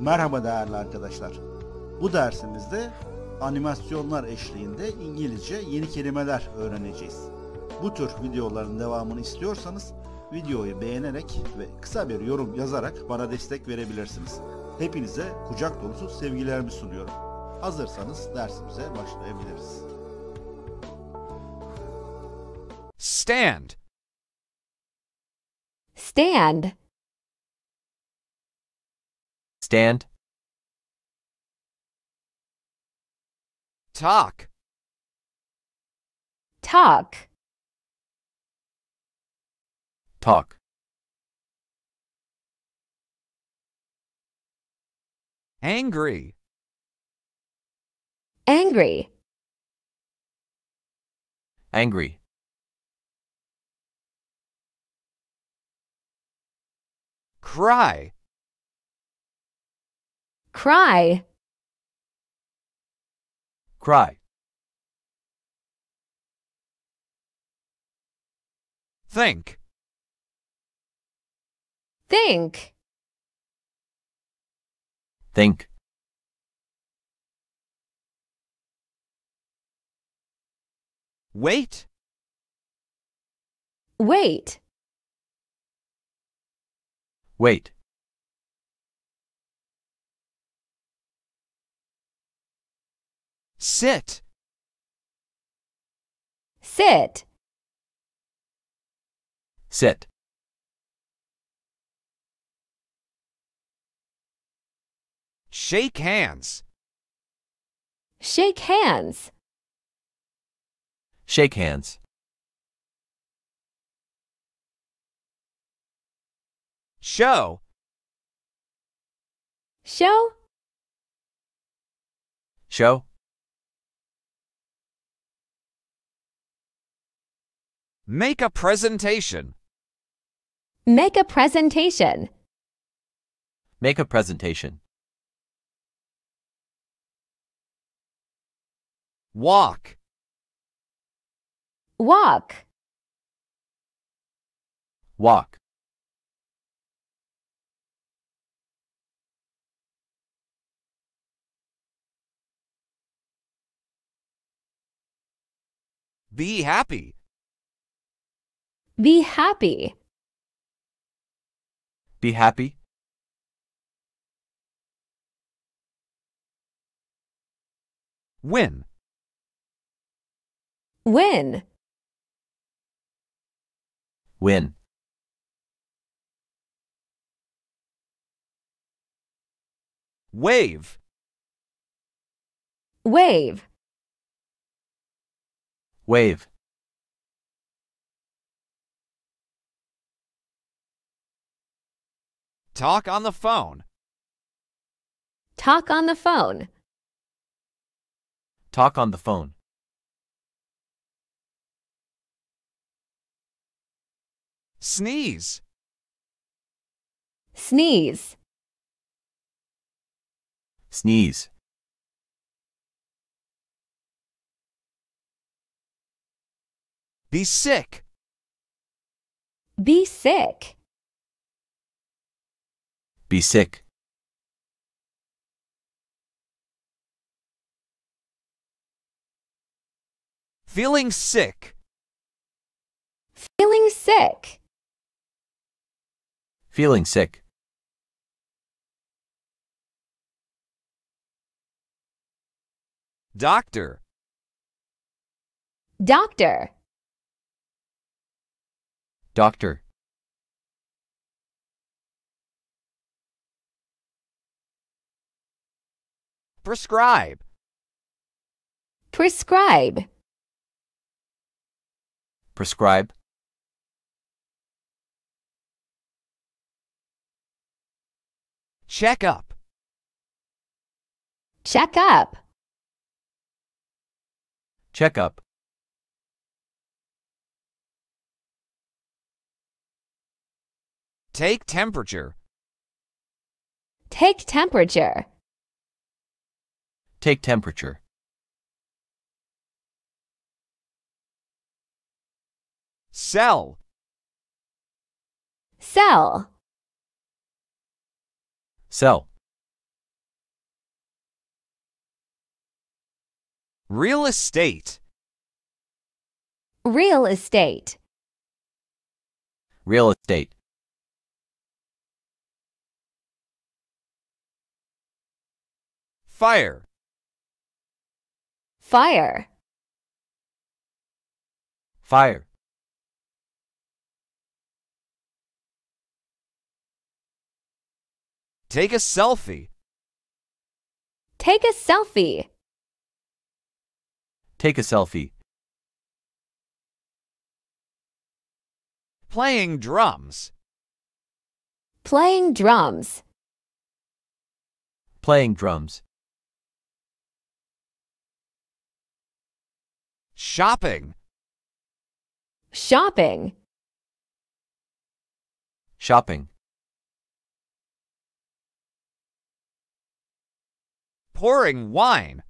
Merhaba değerli arkadaşlar. Bu dersimizde animasyonlar eşliğinde İngilizce yeni kelimeler öğreneceğiz. Bu tür videoların devamını istiyorsanız videoyu beğenerek ve kısa bir yorum yazarak bana destek verebilirsiniz. Hepinize kucak dolusu sevgilerimi sunuyorum. Hazırsanız dersimize başlayabiliriz. Stand. Stand. Stand. Talk. Talk. Talk. Angry. Angry. Angry. Cry. Cry. Cry. Think. Think. Think. Wait. Wait. Wait. Sit. Sit. Sit. Shake hands. Shake hands. Shake hands. Show. Show. Show. Make a presentation. Make a presentation. Make a presentation. Walk. Walk. Walk. Be happy. Be happy. Be happy. Win. Win. Win. Wave. Wave. Wave. Talk on the phone. Talk on the phone. Talk on the phone. Sneeze. Sneeze. Sneeze. Be sick. Be sick. Be sick. Feeling sick. Feeling sick. Feeling sick. Doctor. Doctor. Doctor. Prescribe. Prescribe. Prescribe. Check up. Check up. Check up. Take temperature. Take temperature. Take temperature. Sell. Sell. Sell. Real estate. Real estate. Real estate. Fire. Fire. Fire. Take a selfie. Take a selfie. Take a selfie. Playing drums. Playing drums. Playing drums. Shopping. Shopping. Shopping. Pouring wine.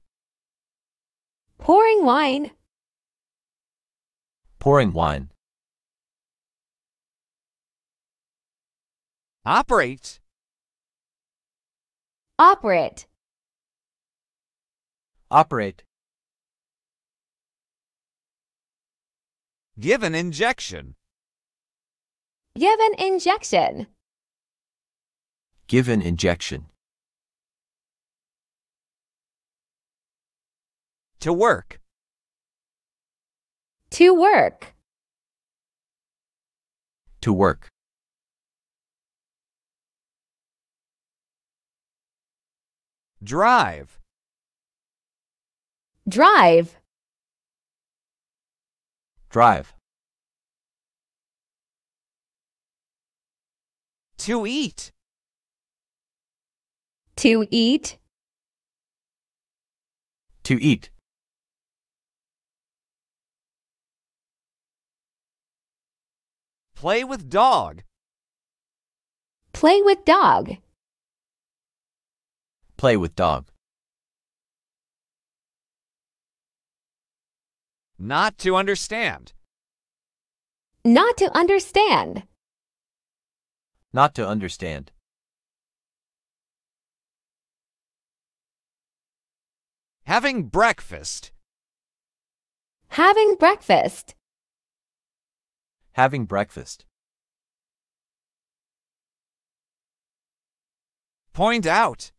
Pouring wine. Pouring wine. Operate. Operate. Operate. Give an injection. Give an injection. Give an injection. To work. To work. To work. Drive. Drive. Drive. To eat. To eat. To eat. Play with dog. Play with dog. Play with dog. Not to understand. Not to understand. Not to understand. Having breakfast. Having breakfast. Having breakfast. Point out.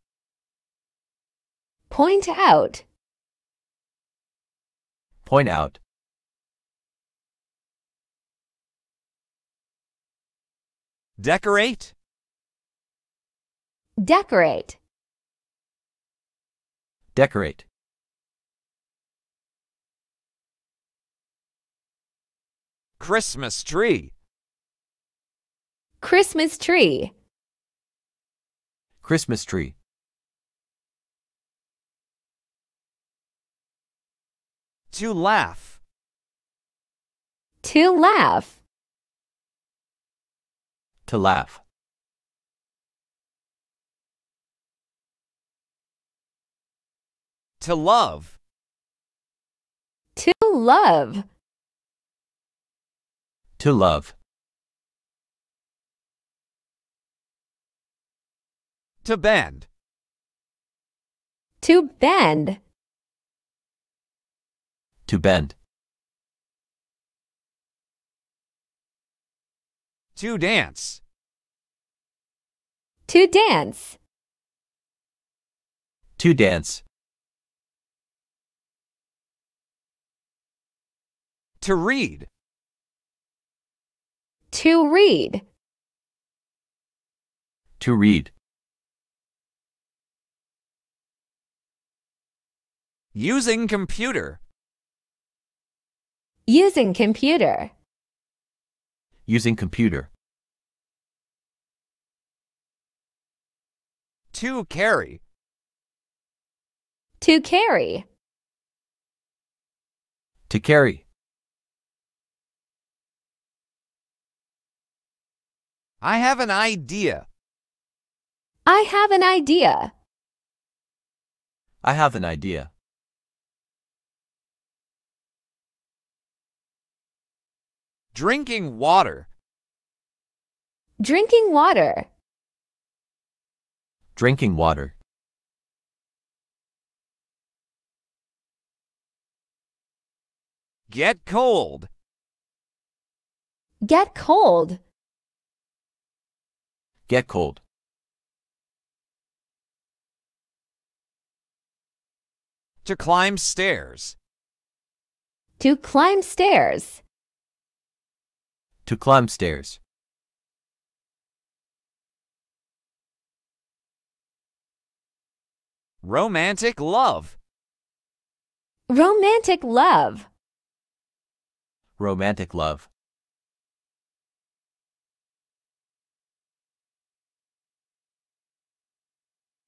Point out. Point out. Decorate. Decorate. Decorate. Christmas tree. Christmas tree. Christmas tree. To laugh. To laugh. To laugh. To love. To love. To love. To bend. To bend. To bend. To dance. To dance. To dance. To read. To read. To read. Using computer. Using computer. Using computer. To carry. To carry. To carry. I have an idea. I have an idea. I have an idea. Drinking water. Drinking water. Drinking water. Get cold. Get cold. Get cold. To climb stairs. To climb stairs. To climb stairs. Romantic love. Romantic love. Romantic love.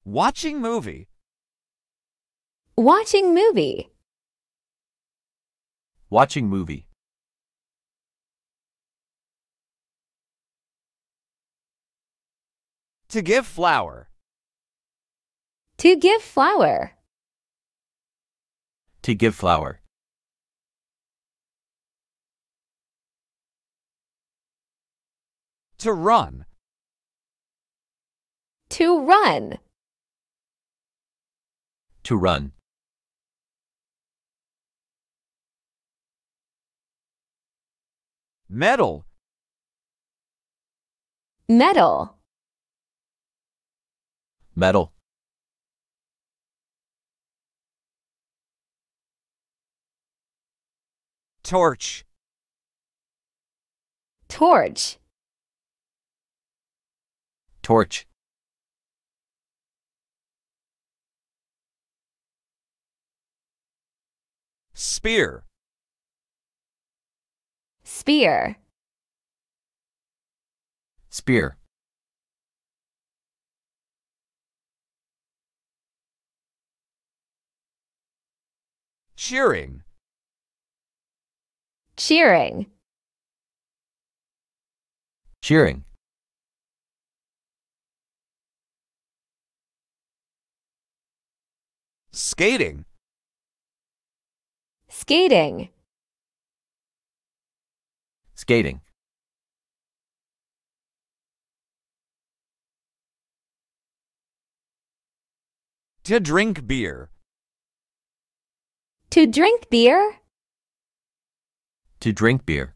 Watching movie. Watching movie. Watching movie. To give flower. To give flower. To give flower. To run. To run. To run. Metal. Metal. Metal. Torch. Torch. Torch. Spear. Spear. Spear. Cheering. Cheering. Cheering. Skating. Skating. Skating. To drink beer. To drink beer. To drink beer.